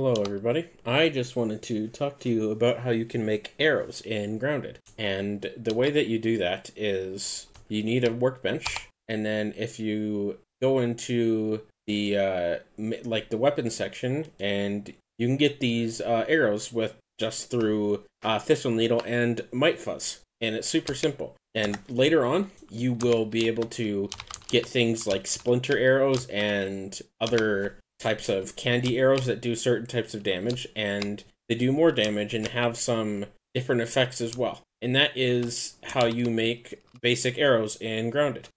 Hello everybody, I just wanted to talk to you about how you can make arrows in Grounded. And the way that you do that is you need a workbench, and then if you go into the the weapon section, and you can get these arrows with just through Thistle Needle and Mite Fuzz, and it's super simple. And later on you will be able to get things like splinter arrows and other types of candy arrows that do certain types of damage, and they do more damage and have some different effects as well. And that is how you make basic arrows in Grounded.